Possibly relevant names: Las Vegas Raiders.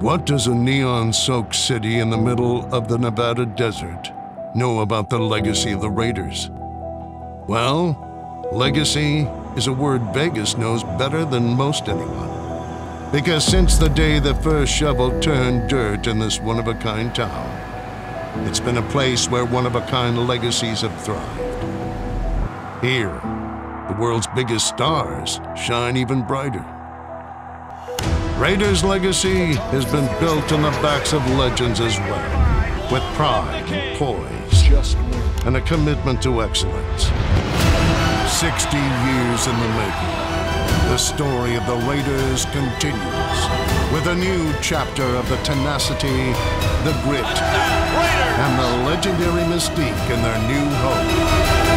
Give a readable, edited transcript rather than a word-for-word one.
What does a neon-soaked city in the middle of the Nevada desert know about the legacy of the Raiders? Well, legacy is a word Vegas knows better than most anyone. Because since the day the first shovel turned dirt in this one-of-a-kind town, it's been a place where one-of-a-kind legacies have thrived. Here, the world's biggest stars shine even brighter. Raiders' legacy has been built on the backs of legends as well, with pride and poise, and a commitment to excellence. 60 years in the making. The story of the Raiders continues with a new chapter of the tenacity, the grit, and the legendary mystique in their new home.